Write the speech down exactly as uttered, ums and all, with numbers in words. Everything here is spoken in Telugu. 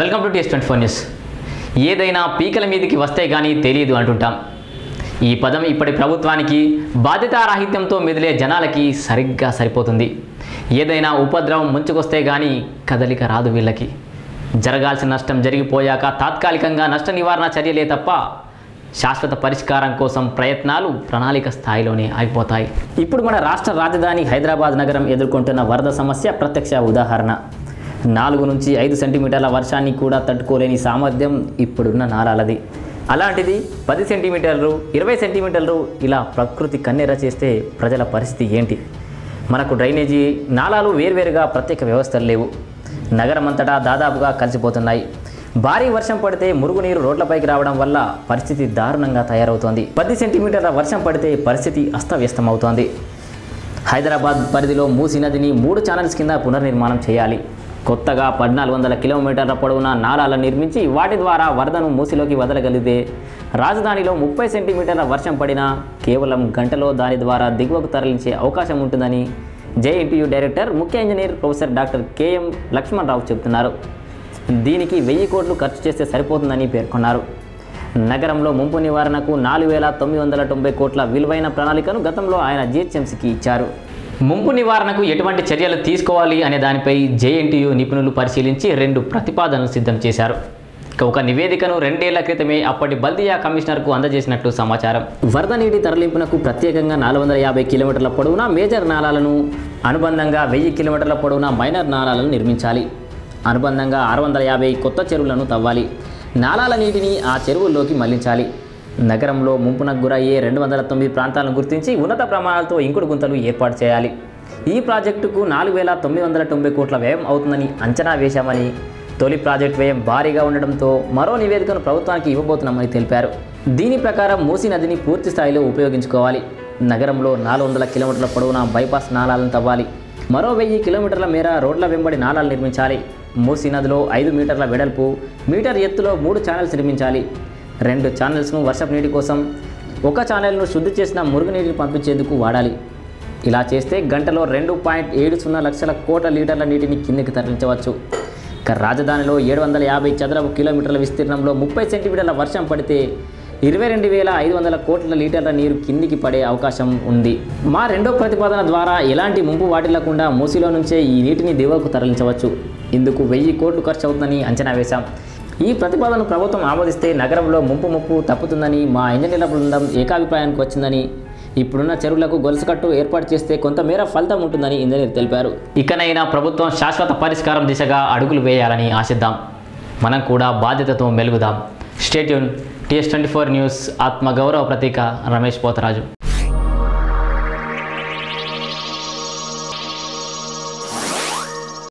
Welcome to TS twenty four news. ఏదైనా పీకల మీదకి వస్తే కానీ తెలియదు అంటుంటాం. ఈ పదం ఇప్పటి ప్రభుత్వానికి, బాధ్యతారాహిత్యంతో మెదిలే జనాలకి సరిగ్గా సరిపోతుంది. ఏదైనా ఉపద్రవం ముంచుకొస్తే కానీ కదలిక రాదు వీళ్ళకి. జరగాల్సిన నష్టం జరిగిపోయాక తాత్కాలికంగా నష్ట నివారణ చర్యలే తప్ప శాశ్వత పరిష్కారం కోసం ప్రయత్నాలు ప్రణాళిక స్థాయిలోనే ఆగిపోతాయి. ఇప్పుడు మన రాష్ట్ర రాజధాని హైదరాబాద్ నగరం ఎదుర్కొంటున్న వరద సమస్య ప్రత్యక్ష ఉదాహరణ. నాలుగు నుంచి ఐదు సెంటీమీటర్ల వర్షాన్ని కూడా తట్టుకోలేని సామర్థ్యం ఇప్పుడున్న నాలాలది. అలాంటిది పది సెంటీమీటర్లు, ఇరవై సెంటీమీటర్లు ఇలా ప్రకృతి కన్నెర చేస్తే ప్రజల పరిస్థితి ఏంటి? మనకు డ్రైనేజీ నాలాలు వేర్వేరుగా ప్రత్యేక వ్యవస్థలు లేవు. నగరం అంతటా దాదాపుగా కలిసిపోతున్నాయి. భారీ వర్షం పడితే మురుగునీరు రోడ్లపైకి రావడం వల్ల పరిస్థితి దారుణంగా తయారవుతోంది. పది సెంటీమీటర్ల వర్షం పడితే పరిస్థితి అస్తవ్యస్తమవుతోంది. హైదరాబాద్ పరిధిలో మూసి నదిని మూడు ఛానల్స్ కింద పునర్నిర్మాణం చేయాలి. కొత్తగా పద్నాలుగు వందల కిలోమీటర్ల పొడవున నాలాలను నిర్మించి వాటి ద్వారా వరదను మూసిలోకి వదలగలిగితే రాజధానిలో ముప్పై సెంటీమీటర్ల వర్షం పడినా కేవలం గంటలో దాని ద్వారా దిగువకు తరలించే అవకాశం ఉంటుందని జేఎన్టీయు డైరెక్టర్, ముఖ్య engineer professor doctor K M Lakshman Rao చెబుతున్నారు. దీనికి వెయ్యి కోట్లు ఖర్చు చేస్తే సరిపోతుందని పేర్కొన్నారు. నగరంలో ముంపు నివారణకు నాలుగు వేల తొమ్మిది వందల తొంభై కోట్ల విలువైన ప్రణాళికను గతంలో ఆయన జిహెచ్ఎంసీకి ఇచ్చారు. ముంపు నివారణకు ఎటువంటి చర్యలు తీసుకోవాలి అనే దానిపై జేఎన్టీయు నిపుణులు పరిశీలించి రెండు ప్రతిపాదనలు సిద్ధం చేశారు. ఒక నివేదికను రెండేళ్ల క్రితమే అప్పటి బల్దియా కమిషనర్కు అందజేసినట్లు సమాచారం. వరద నీటి తరలింపునకు ప్రత్యేకంగా నాలుగు వందల యాభై కిలోమీటర్ల పొడవున మేజర్ నాలాలను, అనుబంధంగా వెయ్యి కిలోమీటర్ల పొడవున మైనర్ నాలాలను నిర్మించాలి. అనుబంధంగా ఆరు వందల యాభై కొత్త చెరువులను తవ్వాలి. నాలాల నీటిని ఆ చెరువుల్లోకి మళ్లించాలి. నగరంలో ముంపునకు గురయ్యే రెండు వందల తొమ్మిది ప్రాంతాలను గుర్తించి ఉన్నత ప్రమాణాలతో ఇంకుడు గుంతలు ఏర్పాటు చేయాలి. ఈ ప్రాజెక్టుకు నాలుగు వేల తొమ్మిది వందల తొంభై కోట్ల వ్యయం అవుతుందని అంచనా వేశామని, తొలి ప్రాజెక్టు వ్యయం భారీగా ఉండడంతో మరో నివేదికను ప్రభుత్వానికి ఇవ్వబోతున్నామని తెలిపారు. దీని ప్రకారం మూసీ నదిని పూర్తి స్థాయిలో ఉపయోగించుకోవాలి. నగరంలో నాలుగు వందల కిలోమీటర్ల పొడవున బైపాస్ నాలాలను తవ్వాలి. మరో వెయ్యి కిలోమీటర్ల మేర రోడ్ల వెంబడి నాలాలు నిర్మించాలి. మూసీ నదిలో ఐదు మీటర్ల వెడల్పు, మీటర్ ఎత్తులో మూడు ఛానల్స్ నిర్మించాలి. రెండు ఛానల్స్ను వర్షపు నీటి కోసం, ఒక ఛానల్ను శుద్ధి చేసిన మురుగునీటిని పంపించేందుకు వాడాలి. ఇలా చేస్తే గంటలో రెండు పాయింట్ ఏడు సున్నా లక్షల కోట్ల లీటర్ల నీటిని కిందకి తరలించవచ్చు. ఇక రాజధానిలో ఏడు వందల యాభై చదరపు కిలోమీటర్ల విస్తీర్ణంలో ముప్పై సెంటీమీటర్ల వర్షం పడితే ఇరవై రెండు వేల ఐదు వందల కోట్ల లీటర్ల నీరు కిందికి పడే అవకాశం ఉంది. మా రెండో ప్రతిపాదన ద్వారా ఎలాంటి ముంపు వాటిల్లకుండా మూసిలో నుంచే ఈ నీటిని దిగువకు తరలించవచ్చు. ఇందుకు వెయ్యి కోట్లు ఖర్చు అవుతుందని అంచనా వేశాం. ఈ ప్రతిపాదనను ప్రభుత్వం ఆమోదిస్తే నగరంలో ముంపు ముప్పు తప్పుతుందని మా ఇంజనీర్ల బృందం ఏకాభిప్రాయానికి వచ్చిందని, ఇప్పుడున్న చెరువులకు గొలుసుకట్టు ఏర్పాటు చేస్తే కొంతమేర ఫలితం ఉంటుందని ఇంజనీర్ తెలిపారు. ఇకనైనా ప్రభుత్వం శాశ్వత పరిష్కారం దిశగా అడుగులు వేయాలని ఆశిద్దాం. మనం కూడా బాధ్యతతో మెలుగుదాం. Stay tune. TS twenty four news ఆత్మగౌరవ ప్రతీక, రమేష్ పోతరాజు.